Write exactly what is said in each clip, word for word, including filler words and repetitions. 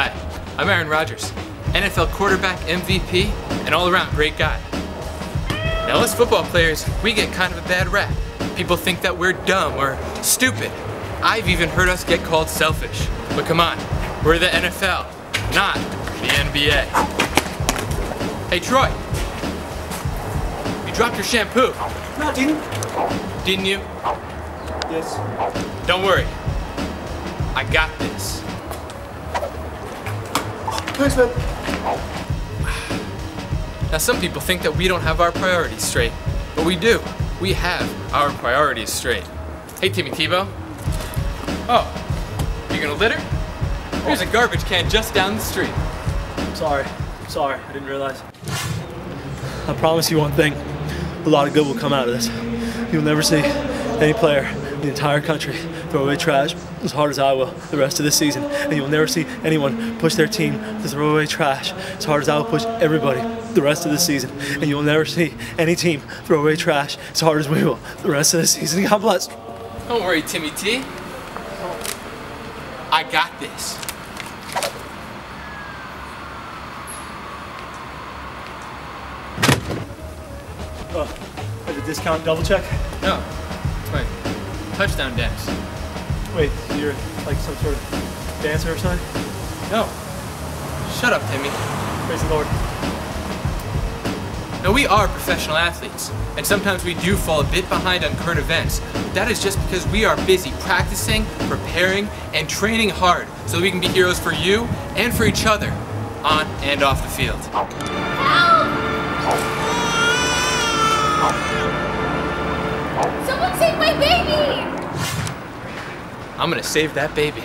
Hi, I'm Aaron Rodgers, N F L quarterback, M V P, and all-around great guy. Now as football players, we get kind of a bad rap. People think that we're dumb or stupid. I've even heard us get called selfish. But come on, we're the N F L, not the N B A. Hey Troy, you dropped your shampoo. No, I didn't. Didn't you? Yes. Don't worry, I got this. Thanks, man. Now some people think that we don't have our priorities straight, but we do. We have our priorities straight. Hey Timmy Tebow. Oh, you gonna litter? There's a garbage can just down the street. I'm sorry, I'm sorry, I didn't realize. I promise you one thing, a lot of good will come out of this. You'll never see any player in the entire country throw away trash as hard as I will the rest of this season. And you'll never see anyone push their team to throw away trash as hard as I will push everybody the rest of the season. And you'll never see any team throw away trash as hard as we will the rest of the season. God bless. Don't worry, Timmy T. I got this. Oh, is it discount double check? No. Wait, touchdown dance. Wait, you're like some sort of dancer or something? No. Shut up, Timmy. Praise the Lord. Now we are professional athletes, and sometimes we do fall a bit behind on current events. But that is just because we are busy practicing, preparing, and training hard so that we can be heroes for you and for each other on and off the field. Someone save my baby! I'm gonna save that baby.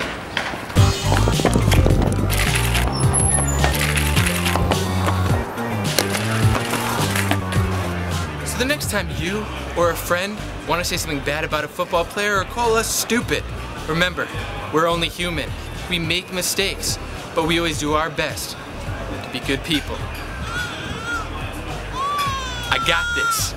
So the next time you or a friend want to say something bad about a football player or call us stupid, remember, we're only human. We make mistakes, but we always do our best to be good people. I got this.